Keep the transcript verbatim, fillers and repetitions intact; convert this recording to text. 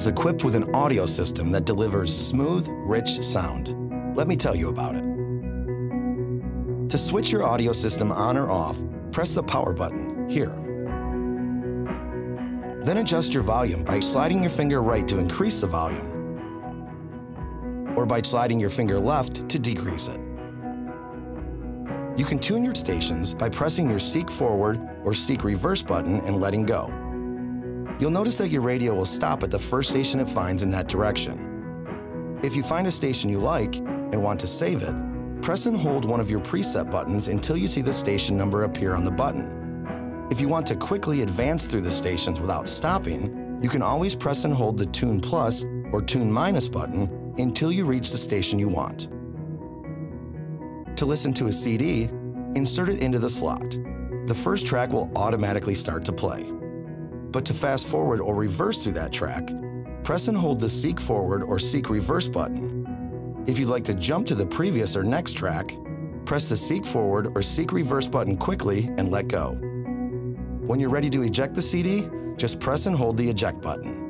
is equipped with an audio system that delivers smooth, rich sound. Let me tell you about it. To switch your audio system on or off, press the power button here. Then adjust your volume by sliding your finger right to increase the volume, or by sliding your finger left to decrease it. You can tune your stations by pressing your seek forward or seek reverse button and letting go. You'll notice that your radio will stop at the first station it finds in that direction. If you find a station you like and want to save it, press and hold one of your preset buttons until you see the station number appear on the button. If you want to quickly advance through the stations without stopping, you can always press and hold the Tune Plus or Tune Minus button until you reach the station you want. To listen to a C D, insert it into the slot. The first track will automatically start to play. But to fast forward or reverse through that track, press and hold the Seek Forward or Seek Reverse button. If you'd like to jump to the previous or next track, press the Seek Forward or Seek Reverse button quickly and let go. When you're ready to eject the C D, just press and hold the Eject button.